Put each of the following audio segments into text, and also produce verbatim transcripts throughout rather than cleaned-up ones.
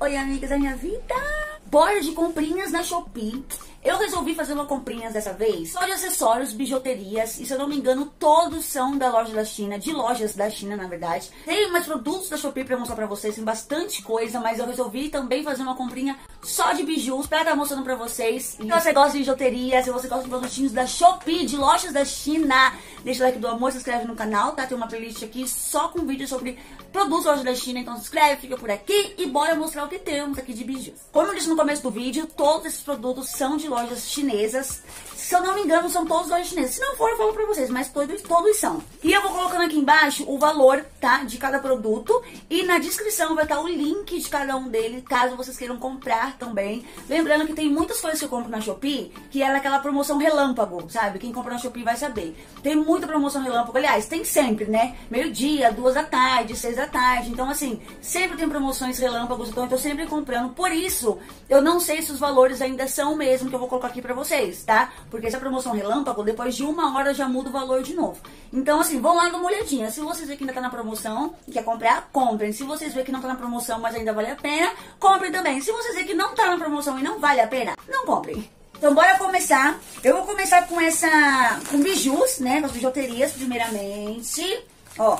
Oi, amigas da minha vida! Bora de comprinhas na Shopee. Eu resolvi fazer uma comprinhas dessa vez só de acessórios, bijuterias, e se eu não me engano todos são da loja da China, de lojas da China na verdade. Tem mais produtos da Shopee pra mostrar pra vocês, tem bastante coisa, mas eu resolvi também fazer uma comprinha só de bijus pra estar mostrando pra vocês. Se você gosta de bijuterias, se você gosta de produtinhos da Shopee, de lojas da China, deixa o like do amor, se inscreve no canal, tá? Tem uma playlist aqui só com vídeos sobre produtos da loja da China, então se inscreve, fica por aqui e bora mostrar o que temos aqui de bijus. Como eu disse no começo do vídeo, todos esses produtos são de lojas chinesas. Se eu não me engano, são todos lojas chinesas. Se não for, eu falo pra vocês, mas todos, todos são. E eu vou colocando aqui embaixo o valor, tá? De cada produto. E na descrição vai estar o link de cada um dele, caso vocês queiram comprar também. Lembrando que tem muitas coisas que eu compro na Shopee, que é aquela promoção relâmpago, sabe? Quem compra na Shopee vai saber. Tem muita promoção relâmpago. Aliás, tem sempre, né? Meio-dia, duas da tarde, seis da tarde. Então, assim, sempre tem promoções relâmpagos. Então, eu tô sempre comprando. Por isso, eu não sei se os valores ainda são o mesmo que eu vou colocar aqui pra vocês, tá? Porque essa promoção relâmpago, depois de uma hora já muda o valor de novo. Então, assim, vão lá dar uma olhadinha. Se vocês verem que ainda tá na promoção e quer comprar, comprem. Se vocês verem que não tá na promoção, mas ainda vale a pena, comprem também. Se vocês verem que não tá na promoção e não vale a pena, não comprem. Então, bora começar. Eu vou começar com essa... com bijus, né? Com as bijuterias, primeiramente. Ó.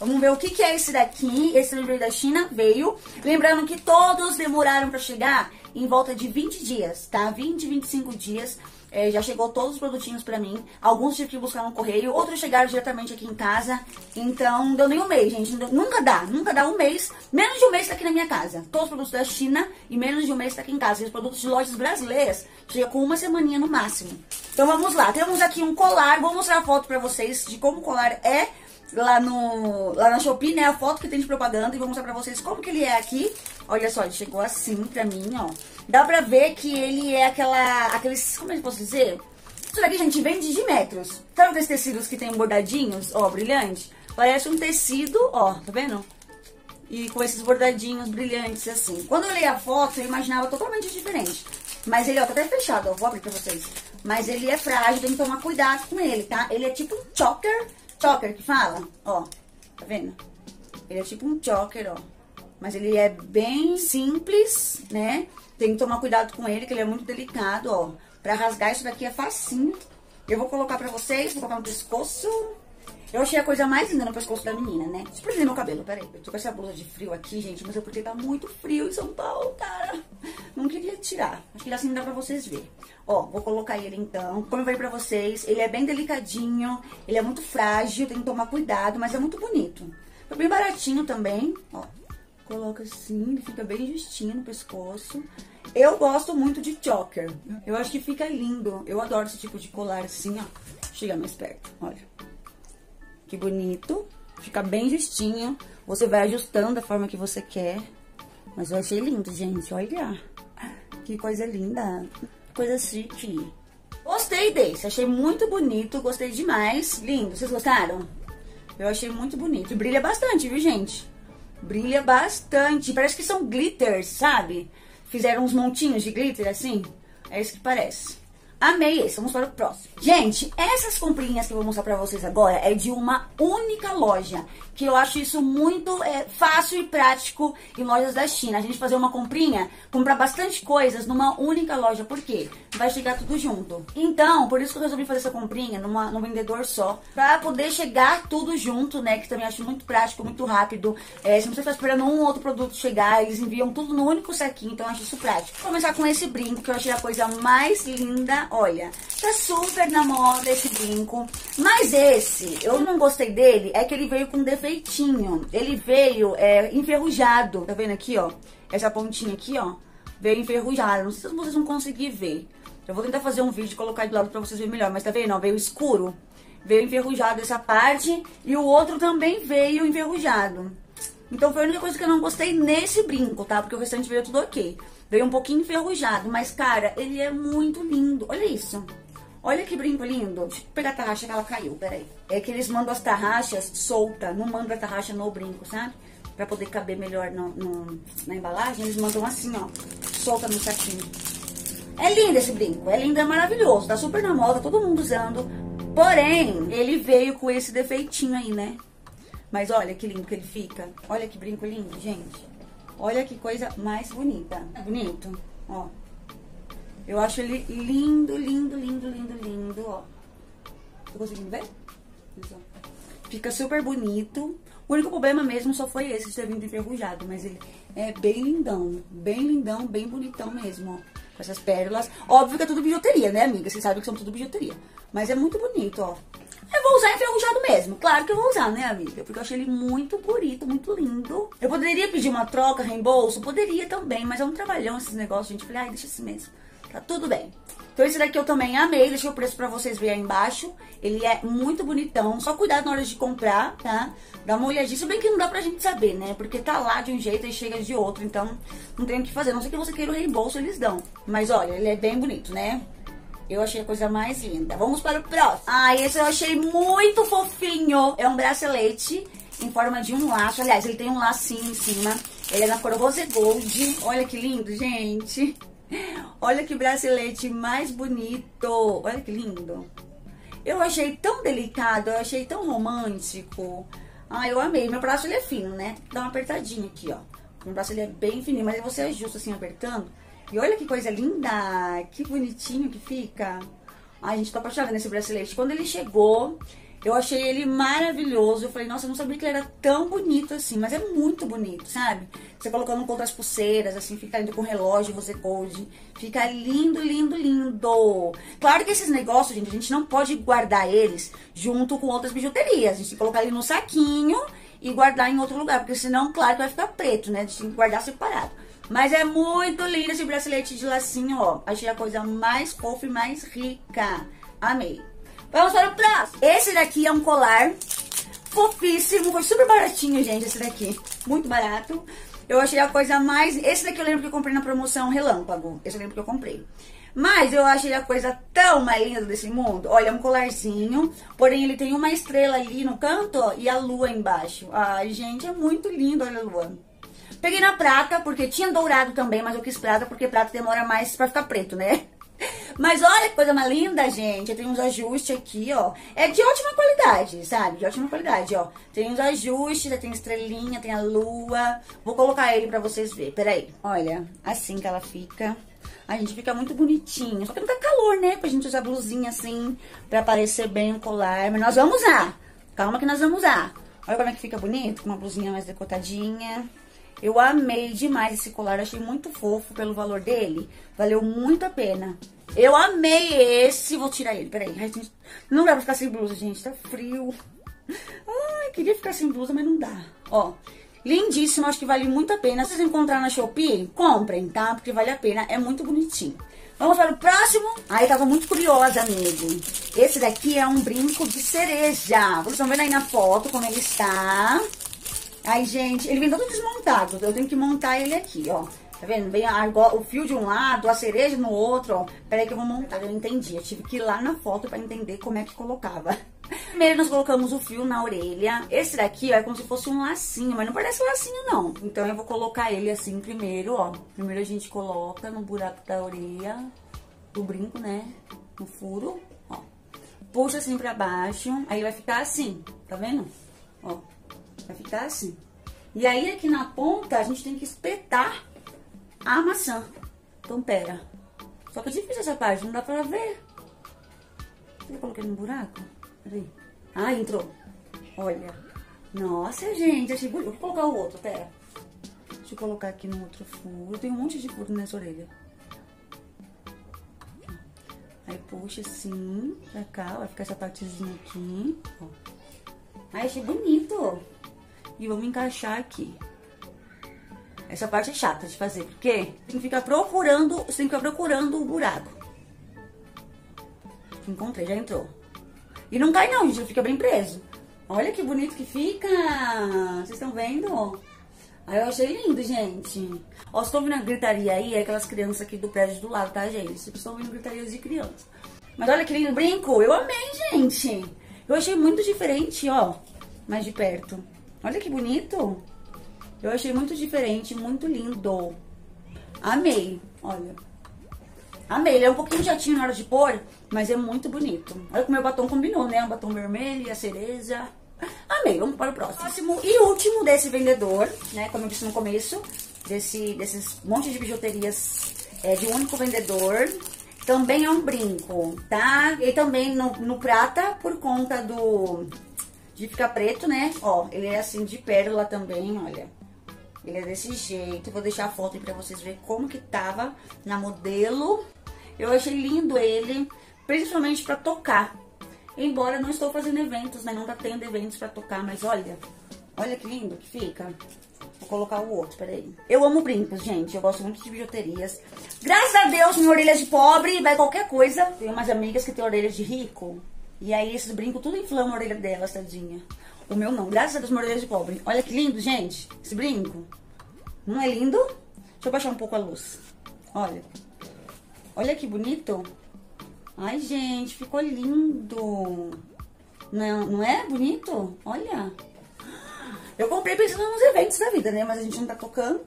Vamos ver o que que é esse daqui. Esse livro da China veio. Lembrando que todos demoraram pra chegar em volta de vinte dias, tá? vinte, vinte e cinco dias. É, já chegou todos os produtinhos pra mim. Alguns tive que buscar no correio, outros chegaram diretamente aqui em casa. Então, não deu nem um mês, gente. Deu, nunca dá, nunca dá um mês. Menos de um mês tá aqui na minha casa. Todos os produtos da China e menos de um mês tá aqui em casa. E os produtos de lojas brasileiras chegam com uma semaninha no máximo. Então, vamos lá. Temos aqui um colar. Vou mostrar a foto pra vocês de como o colar é lá, no, lá na Shopee, né? A foto que tem de propaganda. E vou mostrar pra vocês como que ele é aqui. Olha só, ele chegou assim pra mim, ó. Dá pra ver que ele é aquela... aqueles... como é que eu posso dizer? Isso daqui, gente, vende de metros. Sabe aqueles tecidos que tem bordadinhos? Ó, brilhante. Parece um tecido, ó, tá vendo? E com esses bordadinhos brilhantes, assim. Quando eu olhei a foto, eu imaginava totalmente diferente. Mas ele, ó, tá até fechado, ó. Vou abrir pra vocês. Mas ele é frágil, tem que tomar cuidado com ele, tá? Ele é tipo um choker. Choker que fala, ó, tá vendo? Ele é tipo um choker, ó, mas ele é bem simples, né? Tem que tomar cuidado com ele, que ele é muito delicado, ó. Pra rasgar isso daqui é facinho. Eu vou colocar pra vocês, vou colocar no pescoço. Eu achei a coisa mais linda no pescoço da menina, né? Deixa eu prender meu cabelo, peraí. Eu tô com essa blusa de frio aqui, gente, mas eu porque tá muito frio em São Paulo, cara. Não queria tirar. Acho que assim dá pra vocês verem. Ó, vou colocar ele então. Como eu falei pra vocês, ele é bem delicadinho, ele é muito frágil, tem que tomar cuidado, mas é muito bonito. Foi bem baratinho também, ó. Coloca assim, ele fica bem justinho no pescoço. Eu gosto muito de choker. Eu acho que fica lindo. Eu adoro esse tipo de colar assim, ó. Chega mais perto, olha. Que bonito, fica bem justinho, você vai ajustando da forma que você quer, mas eu achei lindo, gente, olha, que coisa linda, coisa chique. Gostei desse, achei muito bonito, gostei demais, lindo, vocês gostaram? Eu achei muito bonito, e brilha bastante, viu, gente? Brilha bastante, parece que são glitters, sabe? Fizeram uns montinhos de glitter, assim, é isso que parece. Amei esse, vamos para o próximo. Gente, essas comprinhas que eu vou mostrar pra vocês agora é de uma única loja, que eu acho isso muito é, fácil e prático em lojas da China. A gente fazer uma comprinha, comprar bastante coisas numa única loja, por quê? Vai chegar tudo junto. Então, por isso que eu resolvi fazer essa comprinha numa, num vendedor só, pra poder chegar tudo junto, né, que também acho muito prático, muito rápido. É, se você tá esperando um ou outro produto chegar, eles enviam tudo no único saquinho, então eu acho isso prático. Vou começar com esse brinco, que eu achei a coisa mais linda. Olha, tá super na moda esse brinco, mas esse, eu não gostei dele, é que ele veio com defeitinho, ele veio é, enferrujado, tá vendo aqui, ó, essa pontinha aqui, ó, veio enferrujada, não sei se vocês vão conseguir ver, eu vou tentar fazer um vídeo e colocar de lado pra vocês verem melhor, mas tá vendo, ó, veio escuro, veio enferrujado essa parte e o outro também veio enferrujado. Então foi a única coisa que eu não gostei nesse brinco, tá? Porque o restante veio tudo ok. Veio um pouquinho enferrujado, mas, cara, ele é muito lindo. Olha isso. Olha que brinco lindo. Deixa eu pegar a tarraxa que ela caiu, peraí. É que eles mandam as tarraxas solta, não mandam a tarraxa no brinco, sabe? Pra poder caber melhor no, no, na embalagem, eles mandam assim, ó, solta no saquinho. É lindo esse brinco, é lindo, é maravilhoso. Tá super na moda, todo mundo usando. Porém, ele veio com esse defeitinho aí, né? Mas olha que lindo que ele fica. Olha que brinco lindo, gente. Olha que coisa mais bonita. Bonito, ó. Eu acho ele lindo, lindo, lindo, lindo, lindo, ó. Tô conseguindo ver? Isso, ó. Fica super bonito. O único problema mesmo só foi esse de ter vindo enferrujado, mas ele é bem lindão, bem lindão, bem bonitão mesmo, ó. Com essas pérolas. Óbvio que é tudo bijuteria, né, amiga? Vocês sabem que são tudo bijuteria. Mas é muito bonito, ó. Eu vou usar enferrujado mesmo. Claro que eu vou usar, né, amiga? Porque eu achei ele muito bonito, muito lindo. Eu poderia pedir uma troca, reembolso? Poderia também, mas é um trabalhão esses negócios, gente. Falei, ai, deixa assim mesmo. Tá tudo bem. Então esse daqui eu também amei, deixei o preço pra vocês verem aí embaixo. Ele é muito bonitão, só cuidado na hora de comprar, tá? Dá uma olhadinha, se bem que não dá pra gente saber, né? Porque tá lá de um jeito e chega de outro, então não tem o que fazer. Não sei que você queira o reembolso, eles dão. Mas olha, ele é bem bonito, né? Eu achei a coisa mais linda. Vamos para o próximo. Ah, esse eu achei muito fofinho. É um bracelete em forma de um laço. Aliás, ele tem um lacinho em cima. Ele é na cor rose gold. Olha que lindo, gente. Olha que bracelete mais bonito. Olha que lindo. Eu achei tão delicado, eu achei tão romântico. Ah, eu amei. Meu braço ele é fino, né? Dá uma apertadinha aqui, ó. Meu braço ele é bem fininho, mas você ajusta assim, apertando. E olha que coisa linda. Que bonitinho que fica. Ai, gente, tô apaixonada nesse bracelete. Quando ele chegou, eu achei ele maravilhoso. Eu falei, nossa, eu não sabia que ele era tão bonito assim. Mas é muito bonito, sabe? Você colocando contra as pulseiras, assim, fica indo com relógio, você gold. Fica lindo, lindo, lindo. Claro que esses negócios, gente, a gente não pode guardar eles junto com outras bijuterias. A gente tem que colocar ele no saquinho e guardar em outro lugar. Porque senão, claro que vai ficar preto, né? A gente tem que guardar separado. Mas é muito lindo esse bracelete de lacinho, ó. Achei a coisa mais fofa e mais rica. Amei. Vamos para o próximo. Esse daqui é um colar fofíssimo. Foi super baratinho, gente, esse daqui. Muito barato. Eu achei a coisa mais... Esse daqui eu lembro que eu comprei na promoção Relâmpago. Esse eu lembro que eu comprei. Mas eu achei a coisa tão mais linda desse mundo. Olha, é um colarzinho. Porém, ele tem uma estrela ali no canto, ó, e a lua embaixo. Ai, gente, é muito lindo. Olha a lua. Peguei na prata, porque tinha dourado também, mas eu quis prata, porque prata demora mais pra ficar preto, né? Mas olha que coisa mais linda, gente. Tem uns ajustes aqui, ó. É de ótima qualidade, sabe? De ótima qualidade, ó. Tem uns ajustes, tem estrelinha, tem a lua. Vou colocar ele pra vocês verem, peraí. Olha, assim que ela fica. A gente fica muito bonitinho. Só que não tá calor, né? Pra gente usar blusinha assim, pra aparecer bem o colar. Mas nós vamos usar. Calma que nós vamos usar. Olha como é que fica bonito, com uma blusinha mais decotadinha. Eu amei demais esse colar, achei muito fofo pelo valor dele. Valeu muito a pena. Eu amei esse, vou tirar ele, peraí. Ai, gente, não dá pra ficar sem blusa, gente, tá frio. Ai, queria ficar sem blusa, mas não dá. Ó, lindíssimo, acho que vale muito a pena. Se vocês encontrarem na Shopee, comprem, tá? Porque vale a pena, é muito bonitinho. Vamos para o próximo. Aí tava muito curiosa, amigo. Esse daqui é um brinco de cereja. Vocês estão vendo aí na foto como ele está. Ai, gente, ele vem todo desmontado. Eu tenho que montar ele aqui, ó. Tá vendo? Vem a, o fio de um lado, a cereja no outro, ó. Peraí que eu vou montar. Eu entendi. Eu tive que ir lá na foto pra entender como é que colocava. Primeiro nós colocamos o fio na orelha. Esse daqui, ó, é como se fosse um lacinho, mas não parece lacinho, não. Então eu vou colocar ele assim primeiro, ó. Primeiro a gente coloca no buraco da orelha, do brinco, né? No furo, ó. Puxa assim pra baixo. Aí vai ficar assim, tá vendo? Ó. Vai ficar assim. E aí, aqui na ponta, a gente tem que espetar a maçã. Então, pera. Só que é difícil essa parte, não dá pra ver. Deixa eu colocar no buraco. Peraí. Ah, entrou. Olha. Nossa, gente, achei bonito. Vou colocar o outro, pera. Deixa eu colocar aqui no outro furo. Tem um monte de furo nessa orelha. Aí, puxa assim, pra cá. Vai ficar essa partezinha aqui. Ai, achei bonito. E vamos encaixar aqui. Essa parte é chata de fazer, porque tem que ficar procurando, você tem que ficar procurando o buraco. Encontrei, já entrou. E não cai não, gente, fica bem preso. Olha que bonito que fica. Vocês estão vendo? Aí eu achei lindo, gente. Ó, se estão ouvindo a gritaria aí, é aquelas crianças aqui do prédio do lado, tá, gente? Vocês estão ouvindo gritarias de criança. Mas olha que lindo brinco. Eu amei, gente. Eu achei muito diferente, ó. Mais de perto. Olha que bonito. Eu achei muito diferente, muito lindo. Amei, olha. Amei, ele é um pouquinho chatinho na hora de pôr, mas é muito bonito. Olha que o meu batom combinou, né? Um batom vermelho e a cereja. Amei, vamos para o próximo. Próximo e último desse vendedor, né? Como eu disse no começo, desse, desses monte de bijuterias é, de um único vendedor. Também é um brinco, tá? E também no, no prata, por conta do... de ficar preto, né? Ó, ele é assim de pérola também, olha. Ele é desse jeito. Vou deixar a foto aí pra vocês verem como que tava na modelo. Eu achei lindo ele, principalmente pra tocar. Embora eu não estou fazendo eventos, né? Não tá tendo eventos pra tocar, mas olha. Olha que lindo que fica. Vou colocar o outro, peraí. Eu amo brincos, gente. Eu gosto muito de bijuterias. Graças a Deus, minha orelha de pobre vai qualquer coisa. Tenho umas amigas que têm orelha de rico. E aí esses brincos tudo inflama a orelha delas, tadinha. O meu não. Graças a Deus, minha orelha de pobre. Olha que lindo, gente. Esse brinco. Não é lindo? Deixa eu baixar um pouco a luz. Olha. Olha que bonito. Ai, gente. Ficou lindo. Não, não é bonito? Olha. Eu comprei pensando nos eventos da vida, né? Mas a gente não tá tocando.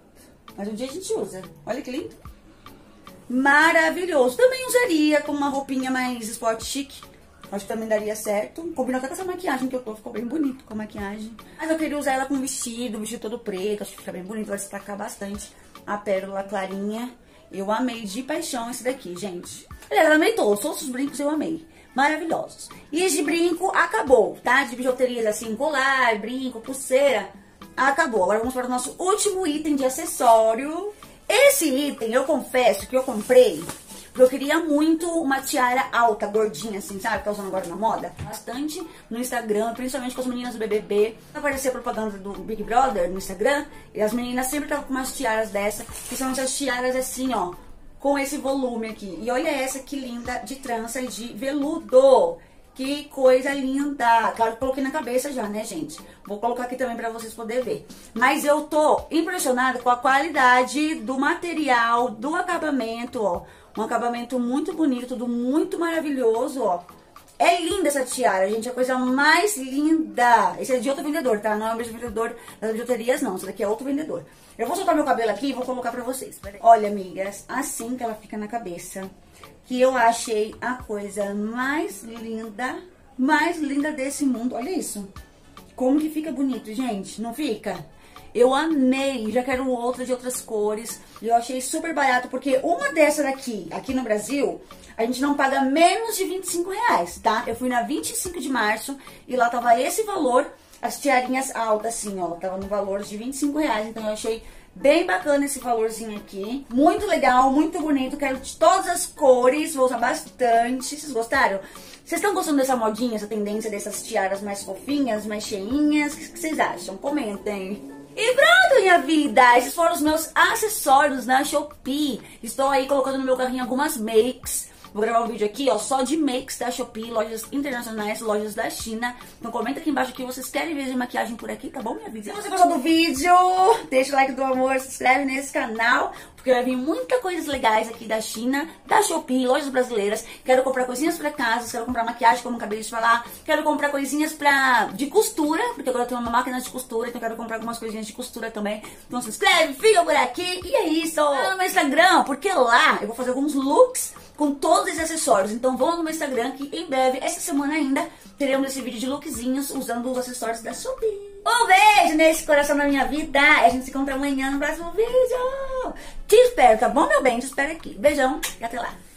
Mas um dia a gente usa. Olha que lindo. Maravilhoso. Também usaria com uma roupinha mais esporte chique. Acho que também daria certo. Combinou até com essa maquiagem que eu tô. Ficou bem bonito com a maquiagem. Mas eu queria usar ela com vestido, vestido todo preto. Acho que fica bem bonito. Vai destacar bastante a pérola clarinha. Eu amei de paixão esse daqui, gente. Aliás, ela amei todos. Todos os brincos eu amei. Maravilhosos. E de brinco acabou, tá? De bijuterias assim, colar, brinco, pulseira, acabou. Agora vamos para o nosso último item de acessório. Esse item, eu confesso que eu comprei porque eu queria muito uma tiara alta, gordinha assim, sabe? Tá usando agora na moda. Bastante no Instagram, principalmente com as meninas do B B B. Apareceu a propaganda do Big Brother no Instagram e as meninas sempre estavam com umas tiaras dessa, que são essas tiaras assim, ó, com esse volume aqui. E olha essa que linda, de trança e de veludo. Que coisa linda. Claro que coloquei na cabeça já, né, gente? Vou colocar aqui também pra vocês poderem ver. Mas eu tô impressionada com a qualidade do material, do acabamento, ó. Um acabamento muito bonito, tudo muito maravilhoso, ó. É linda essa tiara, gente, é a coisa mais linda. Esse é de outro vendedor, tá? Não é o mesmo vendedor das bijuterias, não. Esse daqui é outro vendedor. Eu vou soltar meu cabelo aqui e vou colocar pra vocês. Olha, amigas, assim que ela fica na cabeça, que eu achei a coisa mais linda, mais linda desse mundo. Olha isso. Como que fica bonito, gente, não fica? Eu amei, já quero outra de outras cores. E eu achei super barato, porque uma dessa daqui, aqui no Brasil... a gente não paga menos de vinte e cinco reais, tá? Eu fui na vinte e cinco de março e lá tava esse valor, as tiarinhas altas assim, ó. Tava no valor de vinte e cinco reais, então eu achei bem bacana esse valorzinho aqui. Muito legal, muito bonito, quero de todas as cores, vou usar bastante. Vocês gostaram? Vocês estão gostando dessa modinha, essa tendência dessas tiaras mais fofinhas, mais cheinhas? O que vocês acham? Comentem! E pronto, minha vida! Esses foram os meus acessórios na Shopee. Estou aí colocando no meu carrinho algumas makes. Vou gravar um vídeo aqui, ó, só de makes da Shopee, lojas internacionais, lojas da China. Então comenta aqui embaixo o que vocês querem ver de maquiagem por aqui, tá bom, minha vida? Se você gostou do vídeo, deixa o like do amor, se inscreve nesse canal, porque vai vir muitas coisas legais aqui da China, da Shopee, lojas brasileiras. Quero comprar coisinhas pra casa, quero comprar maquiagem, como eu acabei de falar. Quero comprar coisinhas pra... de costura, porque agora eu tenho uma máquina de costura, então quero comprar algumas coisinhas de costura também. Então se inscreve, fica por aqui, e é isso! Ah, no meu Instagram, porque lá eu vou fazer alguns looks com todos esses acessórios, então vão no meu Instagram que em breve, essa semana ainda, teremos esse vídeo de lookzinhos usando os acessórios da Shopee. Um beijo nesse coração da minha vida, a gente se encontra amanhã no próximo vídeo. Te espero, tá bom, meu bem? Te espero aqui. Beijão e até lá.